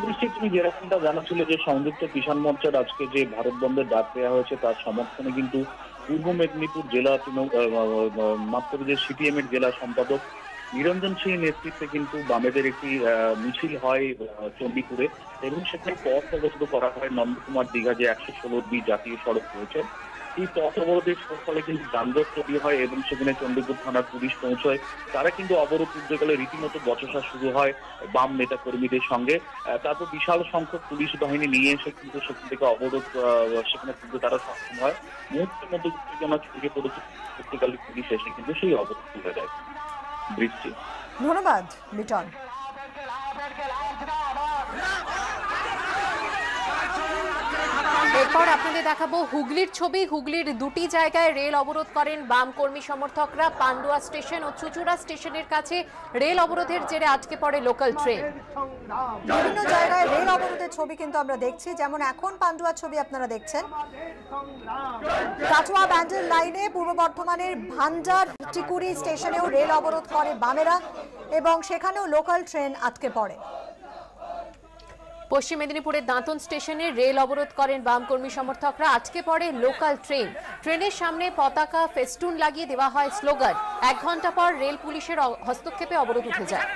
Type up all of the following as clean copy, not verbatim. दृष्टि जेरकमटा जानाছিলে যে संयुक्त किषाण मोर्चा আজকে যে भारत बंधের ডাক দেওয়া হয়েছে তার সমর্থনে কিন্তু पूर्व मेदिनीपुर जिला मात्र जो सीपीएम जिला सम्पादक निरंजन सिंह नेतृत्वे क्योंकि बामेदर एक मिचिल है चंडीपुरे पथ अवरोध करा है नंदकुमार दीघा जो 116B जातीय सड़क रही है ये पथ अवरोधे फले क्योंकि जानजट तैयारी है और से चंडीपुर थाना पुलिस पहुंचाय तारा क्योंकि अवरोध उठते गले रीतिमत बचसा शुरू है बाम नेताकर्मी संगे तारपर विशाल संख्यक पुलिस बाहिनी निये एसे क्योंकि सेखान अवरोध सेखाने तुलते तारा सक्षम है मुहूर्तेर मध्ये उत्तेजना छड़िये पड़ेছে পরবর্তীকালে পুলিশ এসে কিন্তু সেই অবরোধ তুলে দেয়। धन्यवाद मिटन। এরপর আপনাদের দেখাবো হুগলির ছবি। হুগলির দুটি জায়গায় রেল অবরোধ করেন বাম কর্মী সমর্থকরা। পান্ডুয়া স্টেশন ও চুচুড়া স্টেশনের কাছে রেল অবরোধের জেরে আটকে পড়ে লোকাল ট্রেন। বিভিন্ন জায়গায় রেল অবরোধের ছবি কিন্তু আমরা দেখছি, যেমন এখন পান্ডুয়ার ছবি আপনারা দেখছেন। কাটোয়া ব্যান্ডেল লাইনে পূর্ব বর্ধমানের ভান্ডার টিকুরি স্টেশনেও রেল অবরোধ করে বামেরা এবং সেখানেও লোকাল ট্রেন আটকে পড়ে। পশ্চিম মেদিনীপুরের দাঁতন স্টেশনে রেল অবরোধ করেন বামকর্মী সমর্থকরা, আটকে পড়ে লোকাল ট্রেন। ট্রেনের সামনে পতাকা ফেস্টুন লাগিয়ে দেওয়া হয় স্লোগান। এক ঘন্টা পর রেল পুলিশের হস্তক্ষেপে অবরোধ উঠে যায়।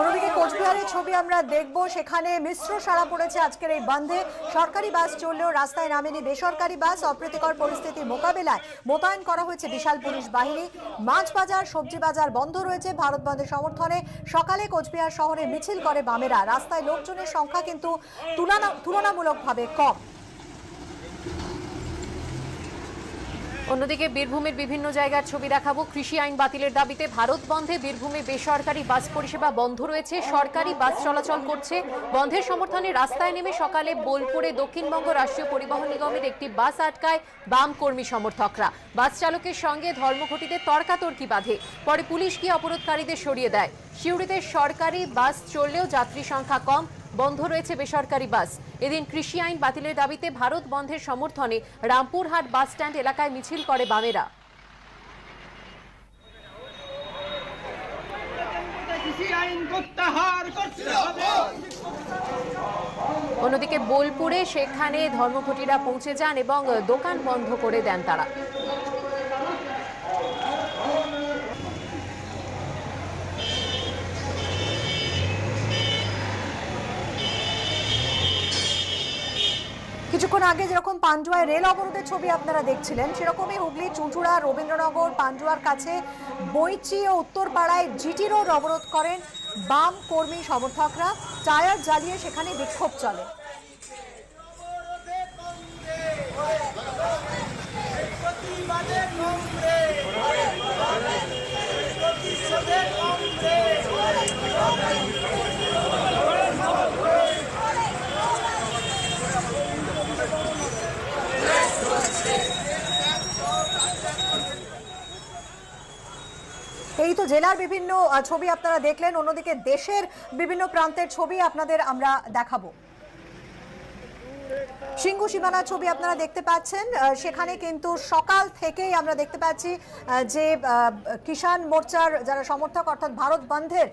অন্যদিকে কোচবিহারের ছবি আমরা দেখব, সেখানে মিশ্র সাড়া পড়েছে আজকের এই বন্ধে। সরকারি বাস চললেও রাস্তায় নামেনি বেসরকারি বাস। অপ্রীতিকর পরিস্থিতি মোকাবেলায় মোতায়েন করা হয়েছে বিশাল পুলিশ বাহিনী। মাছ বাজার, সবজি বাজার বন্ধ রয়েছে। ভারত বন্ধের সমর্থনে সকালে কোচবিহার শহরে মিছিল করে বামেরা। রাস্তায় লোকজনের সংখ্যা কিন্তু তুলনামূলকভাবে কম। অন্যদিকে বীরভূমের বিভিন্ন জায়গার ছবি দেখাবো। কৃষি আইন বাতিলের দাবিতে ভারত বন্ধে বীরভূমে বেসরকারি বাস পরিষেবা বন্ধ রয়েছে। সরকারি বাস চলাচল করছে। বন্ধের সমর্থনে রাস্তায় নেমে সকালে বোলপুরে দক্ষিণবঙ্গ রাষ্ট্রীয় পরিবহন নিগমের একটি বাস আটকায় বাম কর্মী সমর্থকরা। বাস চালকের সঙ্গে ধর্মঘটিতে তর্কাতর্কি বাঁধে, পরে পুলিশ গিয়ে অবরোধকারীদের সরিয়ে দেয়। সিউড়িতে সরকারি বাস চললেও যাত্রী সংখ্যা কম, বন্ধ রয়েছে বেসরকারি বাস। এদিন কৃষি আইন বাতিলের দাবিতে ভারত বন্ধের সমর্থনে রামপুরহাট বাস স্ট্যান্ড এলাকায় মিছিল করে বামেরা। অন্যদিকে বোলপুরে সেখানে ধর্মঘটিরা পৌঁছে যান এবং দোকান বন্ধ করে দেন তারা। কিছুক্ষণ আগে যেরকম পান্ডুয়ায় রেল অবরোধের ছবি আপনারা দেখছিলেন, সেরকমই হুগলি চুঁচুড়া, রবীন্দ্রনগর, পান্ডুয়ার কাছে বৈচি ও উত্তরপাড়ায় জিটি রোড অবরোধ করেন বাম কর্মী সমর্থকরা। টায়ার জ্বালিয়ে সেখানে বিক্ষোভ চলে। এই তো জেলার বিভিন্ন ছবি আপনারা দেখলেন। অন্যদিকে দেশের বিভিন্ন প্রান্তের ছবি আপনাদের আমরা দেখাবো। সিঙ্গু সীমানার ছবি আপনারা দেখতে পাচ্ছেন, সেখানে কিন্তু সকাল থেকেই আমরা দেখতে পাচ্ছি যে কিষাণ মোর্চার যারা সমর্থক অর্থাৎ ভারত বন্ধের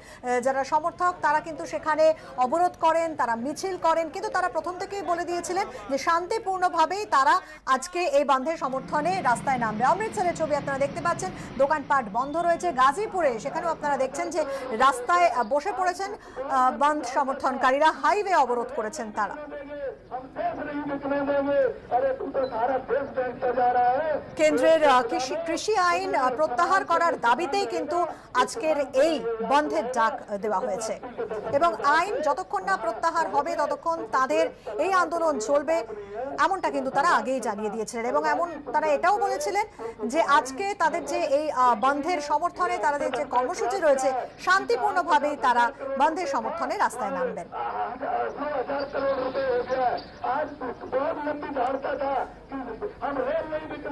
যারা সমর্থক তারা কিন্তু সেখানে অবরোধ করেন, তারা মিছিল করেন। কিন্তু তারা প্রথম থেকেই বলে দিয়েছিলেন যে শান্তিপূর্ণভাবেই তারা আজকে এই বন্ধের সমর্থনে রাস্তায় নামবে। অমৃতসরের ছবি আপনারা দেখতে পাচ্ছেন, দোকানপাট বন্ধ রয়েছে। গাজীপুরে সেখানেও আপনারা দেখছেন যে রাস্তায় বসে পড়েছেন বন্ধ সমর্থনকারীরা, হাইওয়ে অবরোধ করেছেন তারা। কেন্দ্রের কৃষি আইন প্রত্যাহার করার দাবিতেই কিন্তু আজকের এই বন্ধের ডাক দেওয়া হয়েছে এবং আইন যতক্ষণ না প্রত্যাহার হবে ততক্ষণ তাদের এই আন্দোলন চলবে, এমনটা কিন্তু তারা আগেই জানিয়ে দিয়েছিলেন। এবং এমন তারা এটাও বলেছিলেন যে আজকে তাদের যে এই বন্ধের সমর্থনে তাদের যে কর্মসূচি রয়েছে শান্তিপূর্ণভাবেই তারা বন্ধের সমর্থনে রাস্তায় নামবেন। आज बहुत लंबी धारणा था कि हम रेल नहीं बिकने